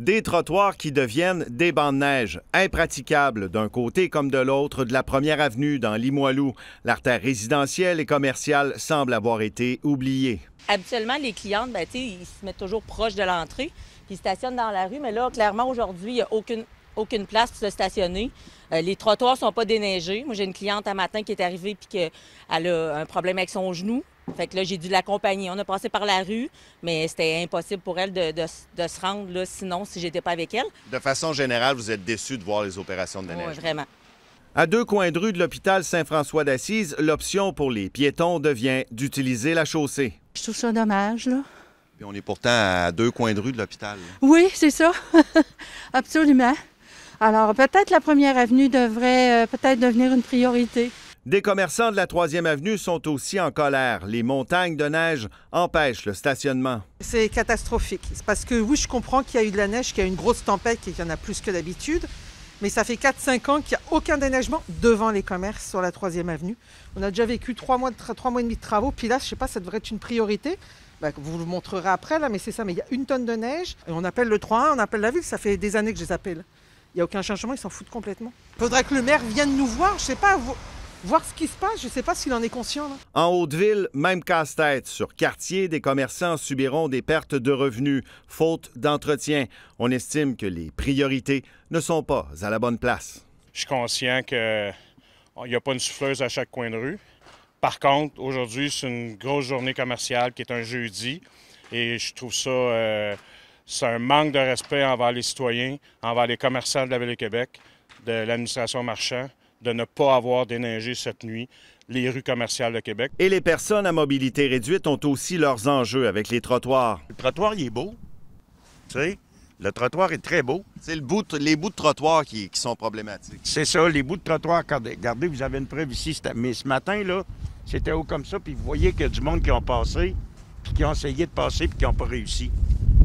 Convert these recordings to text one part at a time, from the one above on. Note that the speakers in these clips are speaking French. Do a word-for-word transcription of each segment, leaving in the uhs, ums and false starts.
Des trottoirs qui deviennent des bancs de neige, impraticables d'un côté comme de l'autre de la première avenue dans Limoilou. L'artère résidentielle et commerciale semble avoir été oubliée. Habituellement, les clientes, ben, ils se mettent toujours proches de l'entrée, puis ils stationnent dans la rue. Mais là, clairement, aujourd'hui, il n'y a aucune, aucune place pour se stationner. Euh, les trottoirs ne sont pas déneigés. Moi, j'ai une cliente un matin qui est arrivée puis qu'elle a un problème avec son genou. Fait que là, j'ai dû l'accompagner. On a passé par la rue, mais c'était impossible pour elle de, de, de se rendre, là, sinon, si j'étais pas avec elle. De façon générale, vous êtes déçus de voir les opérations de déneigement? Oui, vraiment. À deux coins de rue de l'hôpital Saint-François-d'Assise, l'option pour les piétons devient d'utiliser la chaussée. Je trouve ça dommage, là. Puis on est pourtant à deux coins de rue de l'hôpital. Oui, c'est ça. Absolument. Alors, peut-être la première avenue devrait euh, peut-être devenir une priorité. Des commerçants de la troisième avenue sont aussi en colère. Les montagnes de neige empêchent le stationnement. C'est catastrophique. C'est parce que oui, je comprends qu'il y a eu de la neige, qu'il y a eu une grosse tempête et qu'il y en a plus que d'habitude. Mais ça fait quatre cinq ans qu'il n'y a aucun déneigement devant les commerces sur la troisième avenue. On a déjà vécu trois mois, trois mois et demi de travaux. Puis là, je ne sais pas, ça devrait être une priorité. Ben, vous le montrerez après, là, mais c'est ça. Mais il y a une tonne de neige. Et on appelle le trois un, on appelle la ville. Ça fait des années que je les appelle. Il n'y a aucun changement, ils s'en foutent complètement. Il faudrait que le maire vienne nous voir, je ne sais pas... Vous... voir ce qui se passe, je ne sais pas s'il en est conscient. Là. En Haute-Ville, même casse-tête. Sur quartier, des commerçants subiront des pertes de revenus, faute d'entretien. On estime que les priorités ne sont pas à la bonne place. Je suis conscient qu'il n'y a pas une souffleuse à chaque coin de rue. Par contre, aujourd'hui, c'est une grosse journée commerciale qui est un jeudi. Et je trouve ça, euh, c'est un manque de respect envers les citoyens, envers les commerçants de la Ville de Québec, de l'administration marchande, de ne pas avoir déneigé cette nuit les rues commerciales de Québec. Et les personnes à mobilité réduite ont aussi leurs enjeux avec les trottoirs. Le trottoir, il est beau. Tu sais, le trottoir est très beau. C'est le bout de, les bouts de trottoir qui, qui sont problématiques. C'est ça, les bouts de trottoir. Regardez, vous avez une preuve ici, mais ce matin, là, c'était haut comme ça, puis vous voyez qu'il y a du monde qui ont passé, puis qui ont essayé de passer, puis qui n'ont pas réussi.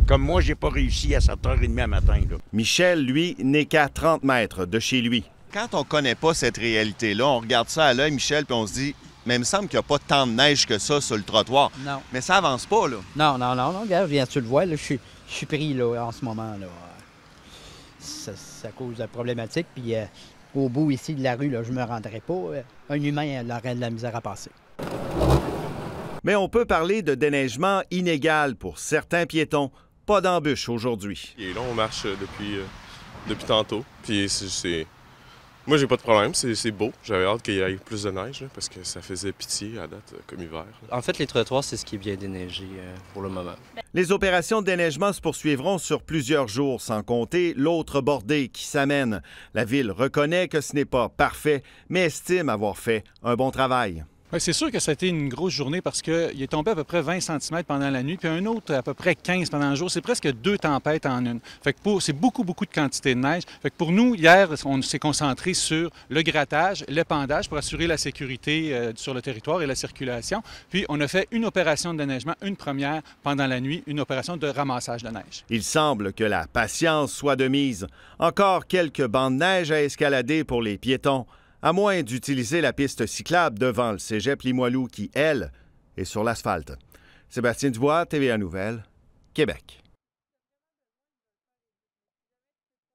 Comme moi, j'ai pas réussi à sept heures trente à matin. Là. Michel, lui, n'est qu'à trente mètres de chez lui. Quand on ne connaît pas cette réalité-là, on regarde ça à l'œil, Michel, puis on se dit, mais il me semble qu'il n'y a pas tant de neige que ça sur le trottoir. Non. Mais ça avance pas, là. Non, non, non, non. Regarde, viens, tu le vois, là, je suis pris, là, en ce moment, là. Ça, ça cause de la problématique, puis euh, au bout, ici, de la rue, là, je me rendrai pas. Un humain aurait de la misère à passer. Mais on peut parler de déneigement inégal pour certains piétons. Pas d'embûche aujourd'hui. Et là, on marche depuis, euh, depuis tantôt, puis c'est... Moi, j'ai pas de problème. C'est beau. J'avais hâte qu'il y ait plus de neige là, parce que ça faisait pitié à date comme hiver. Là. En fait, les trottoirs, c'est ce qui est bien déneigé euh, pour le moment. Les opérations de déneigement se poursuivront sur plusieurs jours, sans compter l'autre bordée qui s'amène. La Ville reconnaît que ce n'est pas parfait, mais estime avoir fait un bon travail. C'est sûr que ça a été une grosse journée parce qu'il est tombé à peu près vingt centimètres pendant la nuit, puis un autre à peu près quinze pendant le jour. C'est presque deux tempêtes en une. Fait que pour, c'est beaucoup, beaucoup de quantité de neige. Fait que pour nous, hier, on s'est concentré sur le grattage, l'épandage pour assurer la sécurité euh, sur le territoire et la circulation. Puis on a fait une opération de déneigement, une première pendant la nuit, une opération de ramassage de neige. Il semble que la patience soit de mise. Encore quelques bancs de neige à escalader pour les piétons, à moins d'utiliser la piste cyclable devant le cégep Limoilou qui, elle, est sur l'asphalte. Sébastien Dubois, T V A Nouvelles, Québec.